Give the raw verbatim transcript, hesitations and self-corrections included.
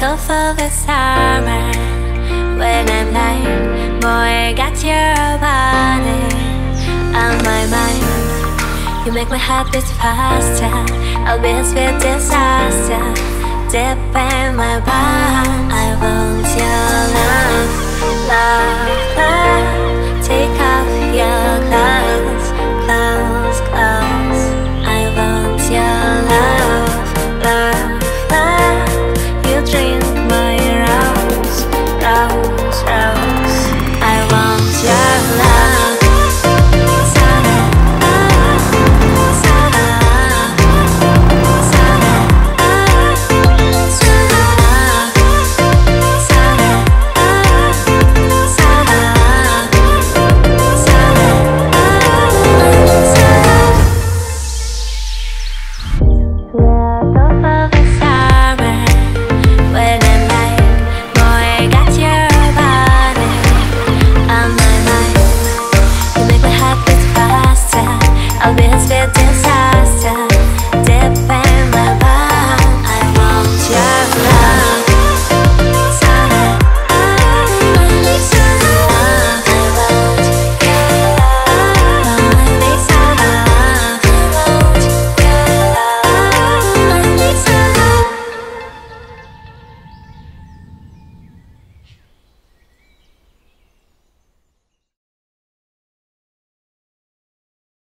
go for the summer. When I'm lying, boy, I got your body on my mind. You make my heart beat faster. I'll be a sweet disaster, deep in my bones. I want your love, love, love. Take off your clothes, clothes, clothes. I want your love, love, love. You drink my rose, rose, rose. I want your love. Disaster, dip in my bun. I want your love.